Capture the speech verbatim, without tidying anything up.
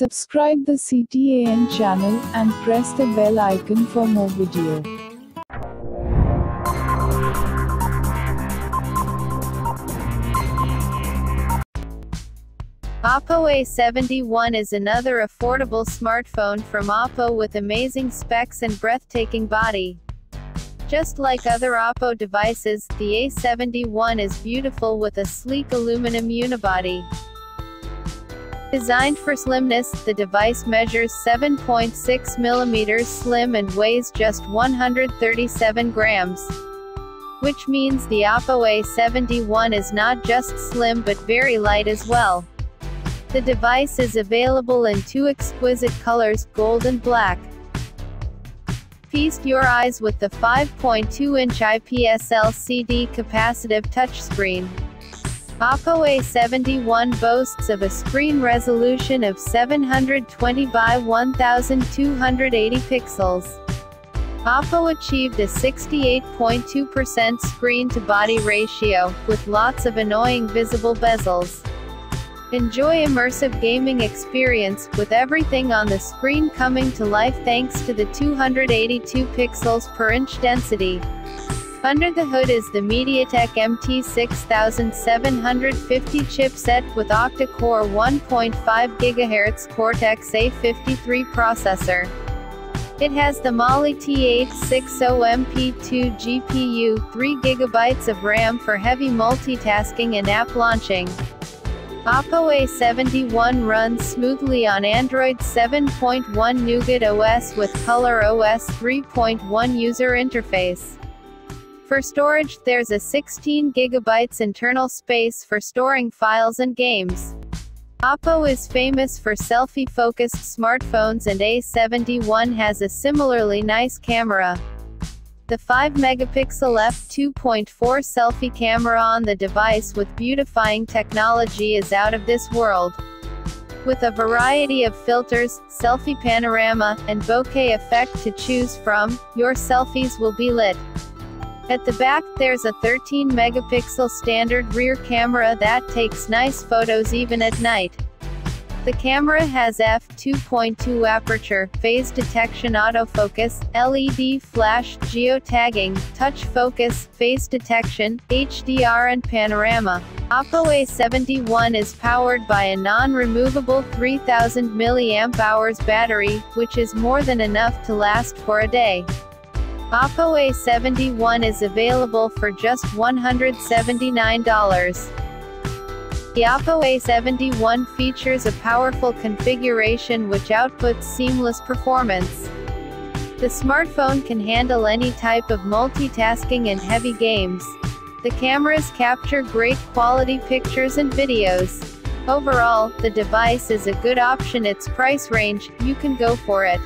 Subscribe the C T A N channel and press the bell icon for more video. Oppo A seventy-one is another affordable smartphone from Oppo with amazing specs and breathtaking body. Just like other Oppo devices, the A seventy-one is beautiful with a sleek aluminum unibody. Designed for slimness, the device measures seven point six millimeters slim and weighs just one hundred thirty-seven grams. Which means the Oppo A seventy-one is not just slim but very light as well. The device is available in two exquisite colors, gold and black. Feast your eyes with the five point two inch I P S L C D capacitive touchscreen. Oppo A seventy-one boasts of a screen resolution of seven hundred twenty by one thousand two hundred eighty pixels. Oppo achieved a sixty-eight point two percent screen-to-body ratio, with lots of annoying visible bezels. Enjoy immersive gaming experience, with everything on the screen coming to life thanks to the two hundred eighty-two pixels per inch density. Under the hood is the MediaTek M T six seven five zero chipset, with Octa-Core one point five gigahertz Cortex A fifty-three processor. It has the Mali T eight sixty M P two G P U, three gigabytes of RAM for heavy multitasking and app launching. Oppo A seventy-one runs smoothly on Android seven point one Nougat O S with ColorOS three point one user interface. For storage, there's a sixteen gigabyte internal space for storing files and games. Oppo is famous for selfie-focused smartphones, and A seventy-one has a similarly nice camera. The five megapixel f two point four selfie camera on the device with beautifying technology is out of this world. With a variety of filters, selfie panorama, and bokeh effect to choose from, your selfies will be lit. At the back, there's a thirteen megapixel standard rear camera that takes nice photos even at night. The camera has f two point two aperture, phase detection autofocus, L E D flash, geotagging, touch focus, face detection, H D R and panorama. Oppo A seventy-one is powered by a non-removable three thousand milliamp hour battery, which is more than enough to last for a day. Oppo A seventy-one is available for just one hundred seventy-nine dollars. The Oppo A seventy-one features a powerful configuration which outputs seamless performance. The smartphone can handle any type of multitasking and heavy games. The cameras capture great quality pictures and videos. Overall, the device is a good option. Its price range, you can go for it.